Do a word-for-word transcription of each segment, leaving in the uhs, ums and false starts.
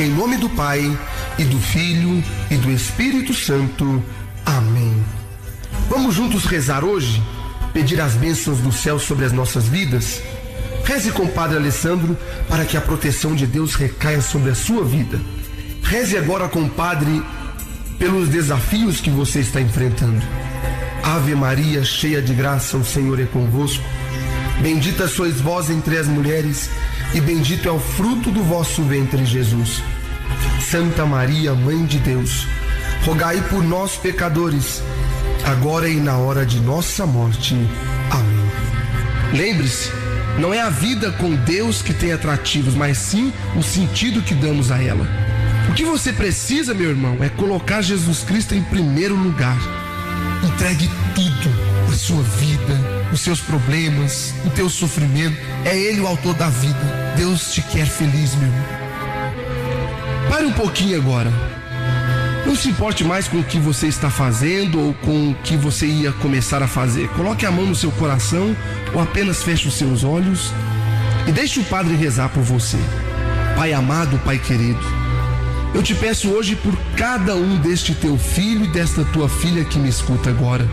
Em nome do Pai, e do Filho, e do Espírito Santo. Amém. Vamos juntos rezar hoje, pedir as bênçãos do céu sobre as nossas vidas? Reze com o Padre Alessandro para que a proteção de Deus recaia sobre a sua vida. Reze agora com o Padre pelos desafios que você está enfrentando. Ave Maria, cheia de graça, o Senhor é convosco. Bendita sois vós entre as mulheres, e bendito é o fruto do vosso ventre, Jesus. Santa Maria, Mãe de Deus, rogai por nós, pecadores, agora e na hora de nossa morte. Amém. Lembre-se, não é a vida com Deus que tem atrativos, mas sim o sentido que damos a ela. O que você precisa, meu irmão, é colocar Jesus Cristo em primeiro lugar. Entregue tudo, a sua vida, os seus problemas, o teu sofrimento. É Ele o autor da vida. Deus te quer feliz, meu irmão. Pare um pouquinho agora. Não se importe mais com o que você está fazendo ou com o que você ia começar a fazer. Coloque a mão no seu coração ou apenas feche os seus olhos e deixe o Padre rezar por você. Pai amado, Pai querido, eu te peço hoje por cada um deste teu filho e desta tua filha que me escuta agora.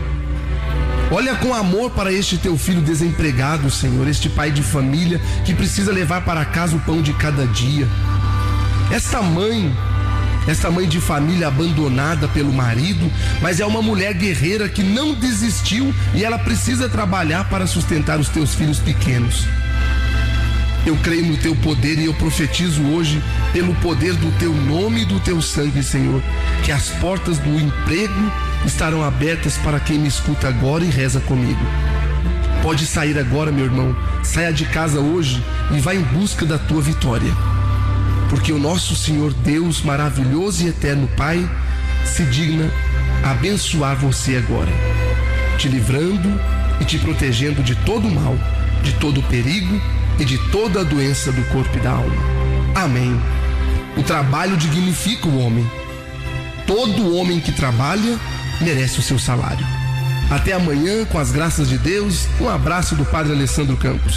Olha com amor para este teu filho desempregado, Senhor, este pai de família que precisa levar para casa o pão de cada dia. Esta mãe, esta mãe de família abandonada pelo marido, mas é uma mulher guerreira que não desistiu e ela precisa trabalhar para sustentar os teus filhos pequenos. Eu creio no teu poder e eu profetizo hoje, pelo poder do teu nome e do teu sangue, Senhor, que as portas do emprego estarão abertas para quem me escuta agora e reza comigo. Pode sair agora, meu irmão. Saia de casa hoje e vá em busca da tua vitória. Porque o nosso Senhor Deus, maravilhoso e eterno Pai, se digna a abençoar você agora, te livrando e te protegendo de todo o mal, de todo o perigo e de toda a doença do corpo e da alma. Amém. O trabalho dignifica o homem. Todo homem que trabalha merece o seu salário. Até amanhã, com as graças de Deus, um abraço do Padre Alessandro Campos.